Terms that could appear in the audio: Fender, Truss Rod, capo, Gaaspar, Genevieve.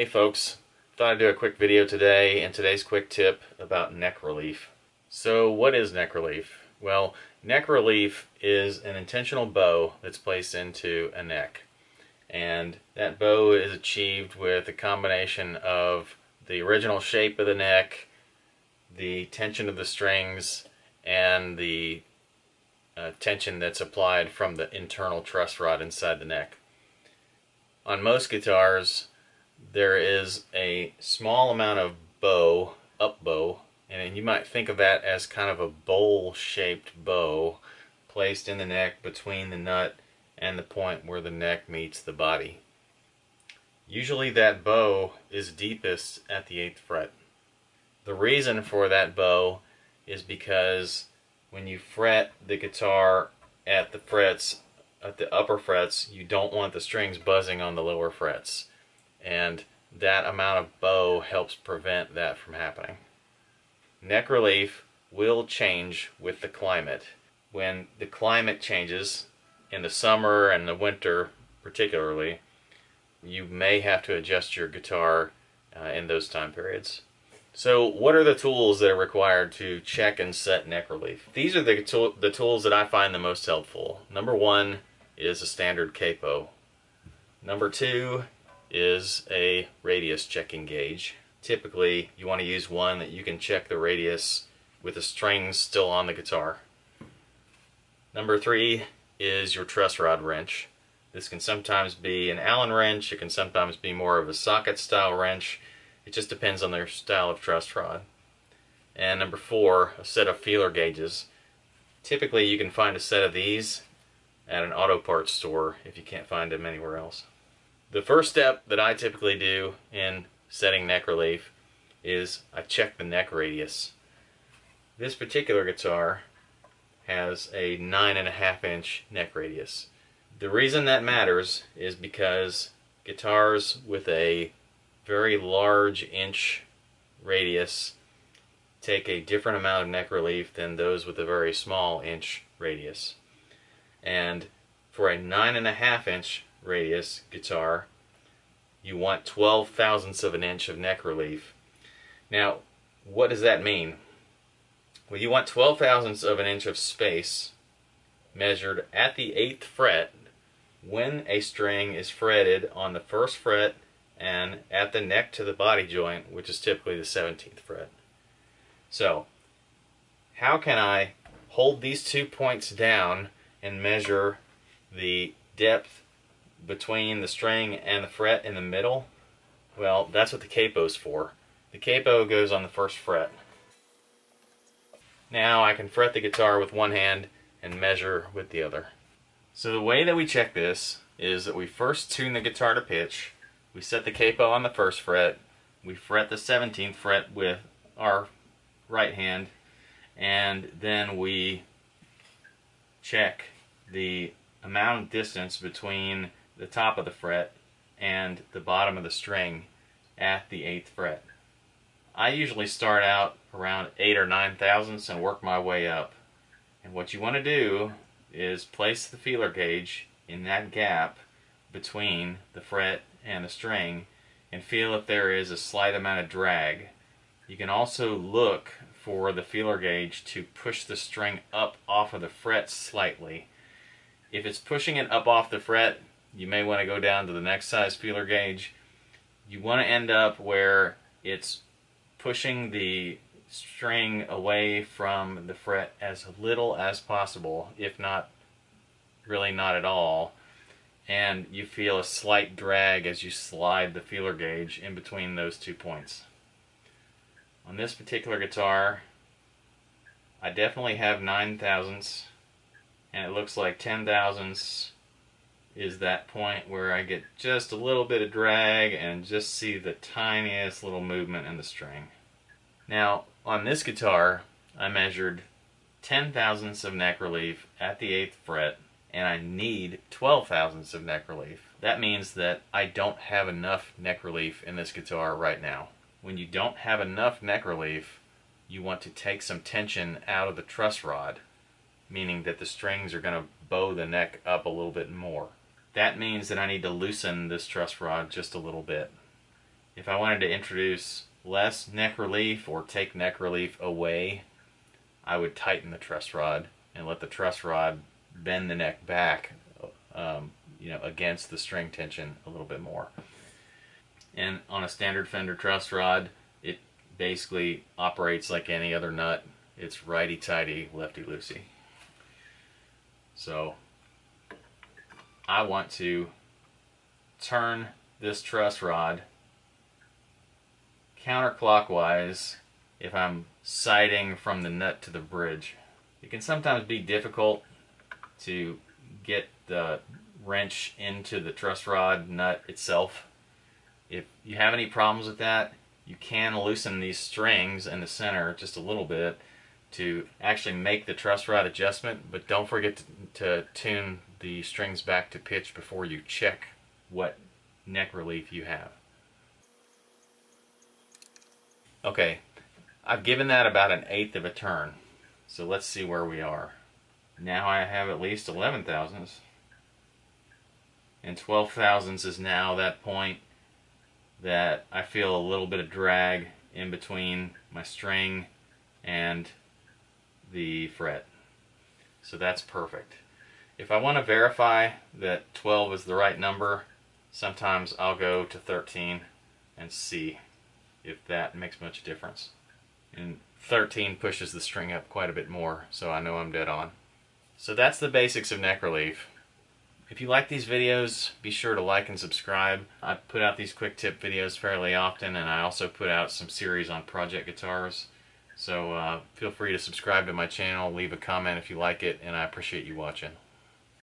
Hey folks, thought I'd do a quick video today and today's quick tip about neck relief. So what is neck relief? Well, neck relief is an intentional bow that's placed into a neck. And that bow is achieved with a combination of the original shape of the neck, the tension of the strings, and the tension that's applied from the internal truss rod inside the neck. On most guitars, there is a small amount of bow, up bow, and you might think of that as kind of a bowl-shaped bow placed in the neck between the nut and the point where the neck meets the body. Usually that bow is deepest at the 8th fret. The reason for that bow is because when you fret the guitar at the frets, at the upper frets, you don't want the strings buzzing on the lower frets. And that amount of bow helps prevent that from happening. Neck relief will change with the climate. When the climate changes, in the summer and the winter particularly, you may have to adjust your guitar in those time periods. So what are the tools that are required to check and set neck relief? These are the tools that I find the most helpful. Number one is a standard capo. Number two is a radius checking gauge. Typically, you want to use one that you can check the radius with the strings still on the guitar. Number three is your truss rod wrench. This can sometimes be an Allen wrench, it can sometimes be more of a socket style wrench. It just depends on their style of truss rod. And number four, a set of feeler gauges. Typically, you can find a set of these at an auto parts store if you can't find them anywhere else. The first step that I typically do in setting neck relief is I check the neck radius. This particular guitar has a 9.5-inch neck radius. The reason that matters is because guitars with a very large inch radius take a different amount of neck relief than those with a very small inch radius. And for a 9.5-inch radius guitar, you want 0.12 of an inch of neck relief. Now, what does that mean? Well, you want 0.12 of an inch of space measured at the 8th fret when a string is fretted on the 1st fret and at the neck to the body joint, which is typically the 17th fret. So, how can I hold these 2 points down and measure the depth between the string and the fret in the middle? Well, that's what the capo's for. The capo goes on the 1st fret. Now I can fret the guitar with one hand and measure with the other. So the way that we check this is that we first tune the guitar to pitch, we set the capo on the 1st fret, we fret the 17th fret with our right hand, and then we check the amount of distance between the top of the fret and the bottom of the string at the 8th fret. I usually start out around 8 or 9 thousandths and work my way up. And what you want to do is place the feeler gauge in that gap between the fret and the string and feel if there is a slight amount of drag. You can also look for the feeler gauge to push the string up off of the fret slightly. If it's pushing it up off the fret, you may want to go down to the next size feeler gauge. You want to end up where it's pushing the string away from the fret as little as possible, if not really not at all, and you feel a slight drag as you slide the feeler gauge in between those 2 points. On this particular guitar, I definitely have 9 thousandths, and it looks like 10 thousandths is that point where I get just a little bit of drag and just see the tiniest little movement in the string. Now, on this guitar, I measured 10 thousandths of neck relief at the 8th fret, and I need 12 thousandths of neck relief. That means that I don't have enough neck relief in this guitar right now. When you don't have enough neck relief, you want to take some tension out of the truss rod, meaning that the strings are going to bow the neck up a little bit more. That means that I need to loosen this truss rod just a little bit. if I wanted to introduce less neck relief or take neck relief away, I would tighten the truss rod and let the truss rod bend the neck back against the string tension a little bit more. And on a standard Fender truss rod, it basically operates like any other nut. It's righty-tighty, lefty-loosey. So I want to turn this truss rod counterclockwise if I'm sighting from the nut to the bridge. It can sometimes be difficult to get the wrench into the truss rod nut itself. If you have any problems with that, you can loosen these strings in the center just a little bit to actually make the truss rod adjustment, but don't forget to tune the strings back to pitch before you check what neck relief you have. Okay, I've given that about 1/8 of a turn, so let's see where we are. Now I have at least 11 thousandths, and 12 thousandths is now that point that I feel a little bit of drag in between my string and the fret. So that's perfect. If I want to verify that 12 is the right number, sometimes I'll go to 13 and see if that makes much difference. And 13 pushes the string up quite a bit more, so I know I'm dead on. So that's the basics of neck relief. If you like these videos, be sure to like and subscribe. I put out these quick tip videos fairly often, and I also put out some series on project guitars. So feel free to subscribe to my channel, leave a comment if you like it, and I appreciate you watching.